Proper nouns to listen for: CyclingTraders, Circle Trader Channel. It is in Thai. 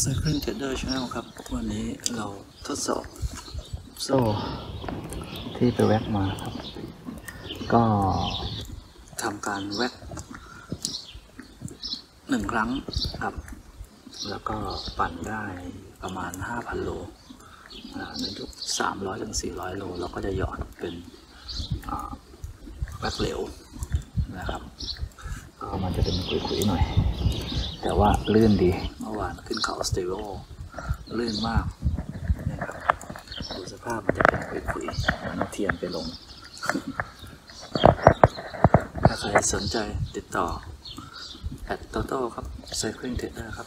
Circle Trader Channel ครับวันนี้เราทดสอบโซ่ที่ไปแว็กมาครับก็ทำการแว็ก1 ครั้งครับแล้วก็ปั่นได้ประมาณ 5,000 โลในยุค 300-400 โลเราก็จะหยอดเป็นแว็กเหลวนะครับมันจะเป็นขุยๆหน่อยแต่ว่าลื่นดีเมื่อวานขึ้นเขาสเตโลลื่นมากนะครับดูสภาพมันจะเป็นขุยๆมันเทียนไปลงถ้าใครสนใจติดต่อแอดโตโต้ครับไซคลิงเทรดเดอร์ครับ